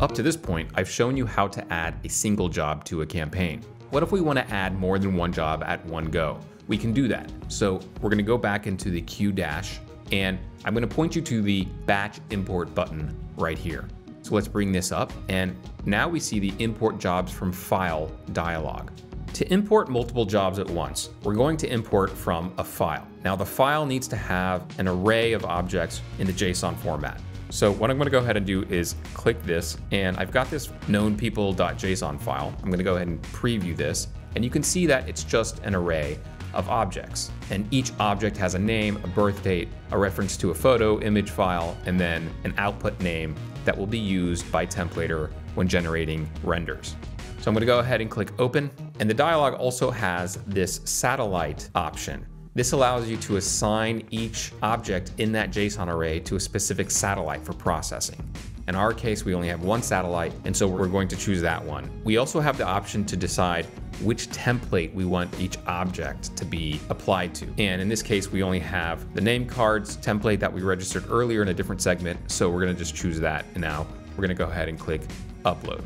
Up to this point, I've shown you how to add a single job to a campaign. What if we want to add more than one job at one go? We can do that. So we're going to go back into the Q-dash, and I'm going to point you to the batch import button right here. So let's bring this up, and now we see the import jobs from file dialog. To import multiple jobs at once, we're going to import from a file. Now the file needs to have an array of objects in the JSON format. So what I'm going to go ahead and do is click this, and I've got this knownpeople.json file. I'm going to go ahead and preview this, and you can see that it's just an array of objects, and each object has a name, a birth date, a reference to a photo, image file, and then an output name that will be used by Templater when generating renders. So I'm going to go ahead and click open, and the dialog also has this satellite option. This allows you to assign each object in that JSON array to a specific satellite for processing. In our case, we only have one satellite, and so we're going to choose that one. We also have the option to decide which template we want each object to be applied to. And in this case, we only have the name cards template that we registered earlier in a different segment, so we're going to just choose that. And now we're going to go ahead and click upload.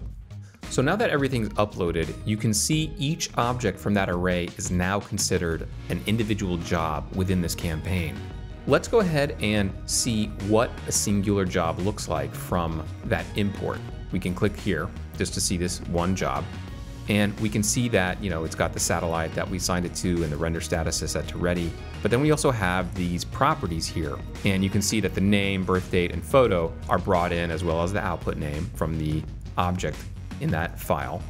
So now that everything's uploaded, you can see each object from that array is now considered an individual job within this campaign. Let's go ahead and see what a singular job looks like from that import. We can click here just to see this one job. And we can see that, you know, it's got the satellite that we assigned it to and the render status is set to ready. But then we also have these properties here. And you can see that the name, birth date, and photo are brought in, as well as the output name from the object in that file.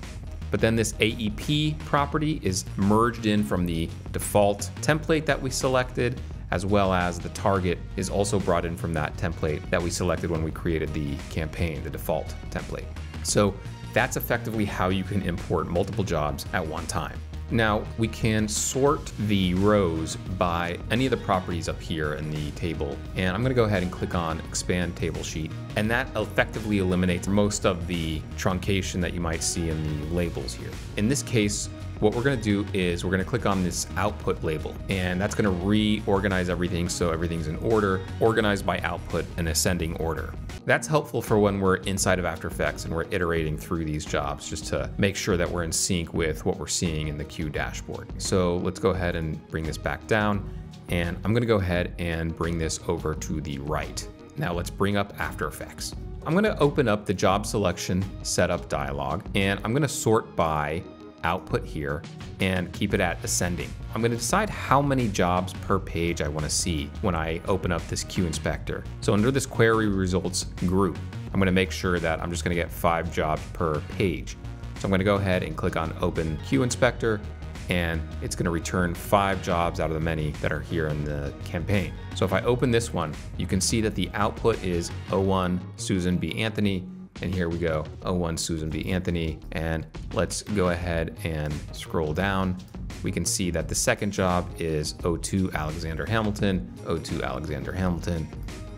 But then this AEP property is merged in from the default template that we selected, as well as the target is also brought in from that template that we selected when we created the campaign, the default template. So that's effectively how you can import multiple jobs at one time. Now we can sort the rows by any of the properties up here in the table. And I'm going to go ahead and click on expand table sheet. And that effectively eliminates most of the truncation that you might see in the labels here. In this case, what we're going to do is we're going to click on this output label, and that's going to reorganize everything so everything's in order, organized by output in ascending order. That's helpful for when we're inside of After Effects and we're iterating through these jobs, just to make sure that we're in sync with what we're seeing in the Q dashboard. So let's go ahead and bring this back down, and I'm going to go ahead and bring this over to the right. Now let's bring up After Effects. I'm going to open up the job selection setup dialog, and I'm going to sort by output here and keep it at ascending. I'm going to decide how many jobs per page I want to see when I open up this Q inspector. So under this query results group, I'm going to make sure that I'm just going to get 5 jobs per page. So I'm going to go ahead and click on open Q inspector, and it's going to return 5 jobs out of the many that are here in the campaign. So if I open this one, you can see that the output is 01 Susan B. Anthony. And here we go, 01 Susan B. Anthony. And let's go ahead and scroll down. We can see that the second job is 02 Alexander Hamilton, 02 Alexander Hamilton,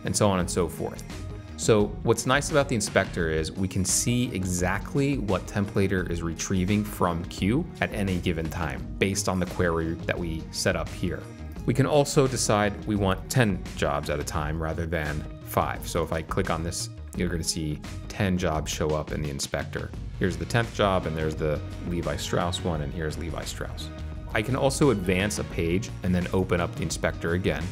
and so on and so forth. So what's nice about the inspector is we can see exactly what Templater is retrieving from Q at any given time based on the query that we set up here. We can also decide we want 10 jobs at a time rather than 5. So if I click on this, you're going to see 10 jobs show up in the inspector. Here's the 10th job, and there's the Levi Strauss one, and here's Levi Strauss. I can also advance a page and then open up the inspector again.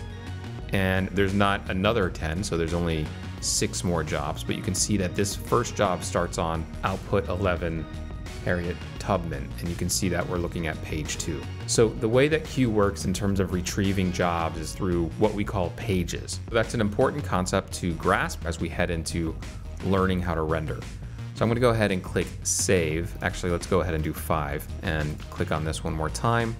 And there's not another 10, so there's only 6 more jobs, but you can see that this first job starts on output 11, Harriet Tubman, and you can see that we're looking at page 2. So the way that Q works in terms of retrieving jobs is through what we call pages. That's an important concept to grasp as we head into learning how to render. So I'm going to go ahead and click save. Actually, let's go ahead and do 5 and click on this one more time.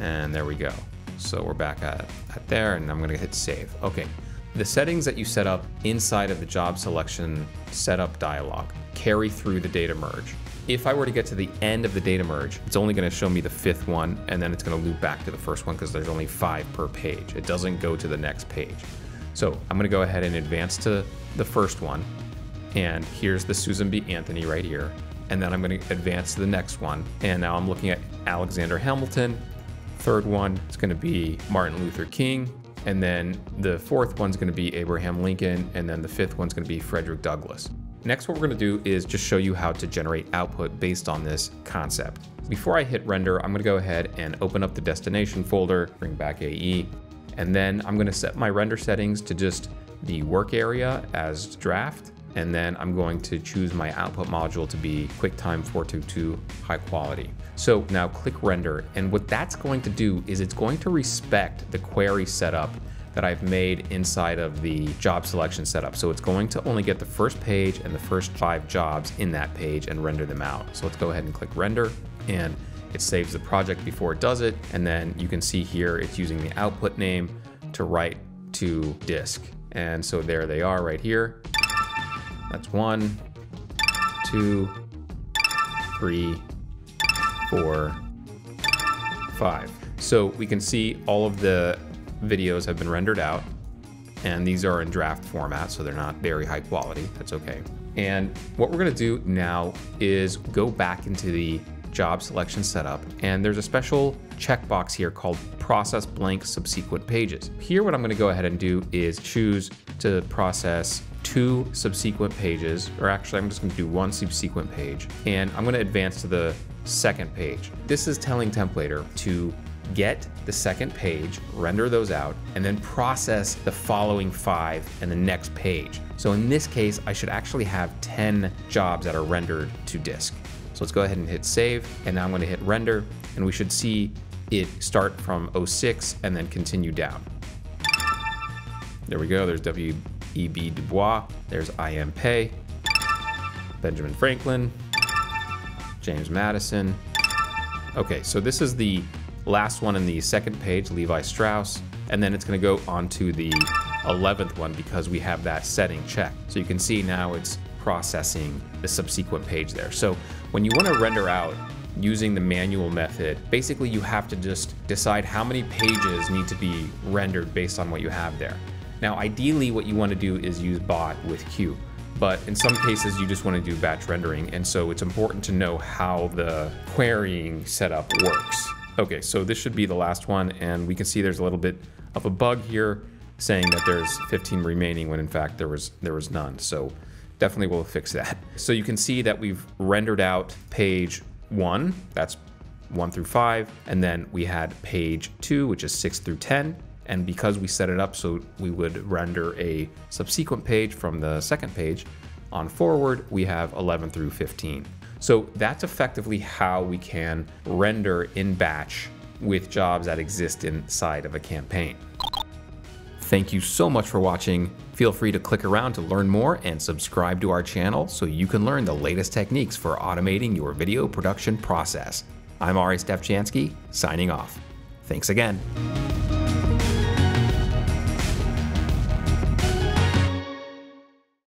And there we go. So we're back at there, and I'm going to hit save. Okay. The settings that you set up inside of the job selection setup dialog carry through the data merge. If I were to get to the end of the data merge, it's only going to show me the 5th one, and then it's going to loop back to the first one because there's only 5 per page. It doesn't go to the next page. So I'm going to go ahead and advance to the first one. And here's the Susan B. Anthony right here. And then I'm going to advance to the next one. And now I'm looking at Alexander Hamilton, third one is going to be Martin Luther King, and then the fourth one's going to be Abraham Lincoln, and then the fifth one's going to be Frederick Douglass. Next, what we're going to do is just show you how to generate output based on this concept. Before I hit render, I'm going to go ahead and open up the destination folder, bring back AE, and then I'm going to set my render settings to just the work area as draft, and then I'm going to choose my output module to be QuickTime 422 high quality. So now click render, and what that's going to do is it's going to respect the query setup that I've made inside of the job selection setup. So it's going to only get the first page and the first 5 jobs in that page and render them out. So let's go ahead and click render, and it saves the project before it does it. And then you can see here, it's using the output name to write to disk. And so there they are right here. That's 1, 2, 3, 4, 5. So we can see all of the videos have been rendered out, and these are in draft format, so they're not very high quality. That's okay. And what we're gonna do now is go back into the job selection setup, and there's a special checkbox here called process blank subsequent pages. Here, what I'm gonna go ahead and do is choose to process 2 subsequent pages, or actually I'm just gonna do 1 subsequent page, and I'm gonna advance to the second page. This is telling Templater to get the second page, render those out, and then process the following 5 and the next page. So in this case, I should actually have 10 jobs that are rendered to disk. So let's go ahead and hit save, and now I'm gonna hit render, and we should see it start from 06 and then continue down. There we go, there's W.E.B. Du Bois, there's I.M. Pei, Benjamin Franklin, James Madison. Okay, so this is the last one in the second page, Levi Strauss, and then it's gonna go on to the 11th one because we have that setting checked. So you can see now it's processing the subsequent page there. So when you wanna render out using the manual method, basically you have to just decide how many pages need to be rendered based on what you have there. Now, ideally what you wanna do is use bot with Q, but in some cases you just wanna do batch rendering, and so it's important to know how the querying setup works. Okay, so this should be the last one, and we can see there's a little bit of a bug here saying that there's 15 remaining when in fact there was none. So definitely we'll fix that. So you can see that we've rendered out page 1, that's 1 through 5, and then we had page 2, which is 6 through 10. And because we set it up so we would render a subsequent page from the second page on forward, we have 11 through 15. So that's effectively how we can render in batch with jobs that exist inside of a campaign. Thank you so much for watching. Feel free to click around to learn more and subscribe to our channel so you can learn the latest techniques for automating your video production process. I'm Ari Stefchansky, signing off. Thanks again.